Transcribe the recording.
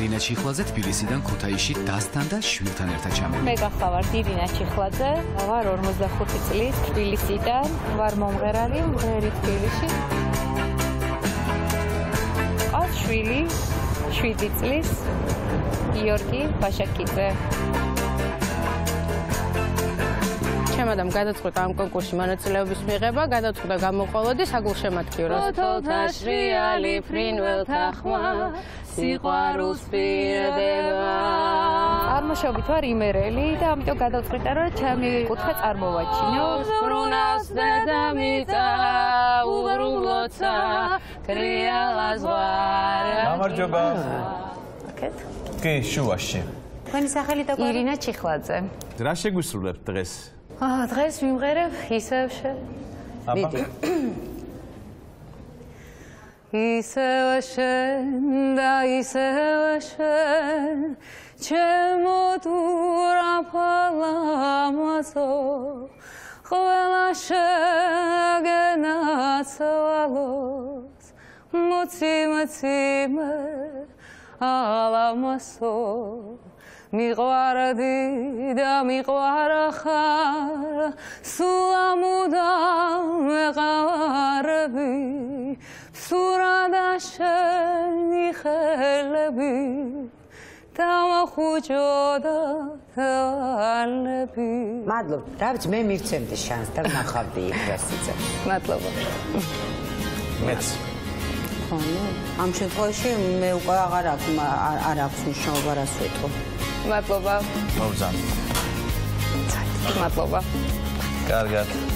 Irina Çixladze Tbilisi'den Kutayişi Dastan'da şviltan ertaçamon. Mega xavar Irina Çixladze. Var 45 წლის Tbilisi'den. Var მომღერალი, მღერი თბილისში. Аз შვილი 7 წლის გიორგი ბაშაკიძე. Madam გადაწყვიტა ამ კონკურსში მონაწილეობის მიღება, გადაწყვიტა გამოყოლოდი საგულშემატკივრო. Თოთაშრიალი ფრინველთა ხმა სიყვარულს პირდება. Წარმოშობით ვარ იმერელი და ამიტომ გადაწყვიტა რომ ჩემი კუთხე წარმოვაჩინო. Ურუნას დედამიწა უღრუბლოცა კრიალა ზვარა. გამარჯობა. აკეთ? კი, შუაში. თქვენი სახელი და გვარი? ირინა ჩიხლაძე. რა შეგვისრულებთ დღეს? დღეს ვიმღერებ ისევ შენ და ისევ შენ ჩემო დურაფალამაზო ყველა შეგენაცვალოს მოცი-მოციმე ალამასო მიყვარდი და მიყვარხარ სულამუდამ ვეყარები სურადა შენი ხელები დავახუჭოდა თვალები მადლობა რა ვიცი მე მივცემდი შანსს და ნახავდი იქრასიცა მადლობა მეც ამ შემთხვევაში მე უკვე არ აქვს მუშაობა რას ვეთქო Matloba. Mavzan. Matloba. Gargat.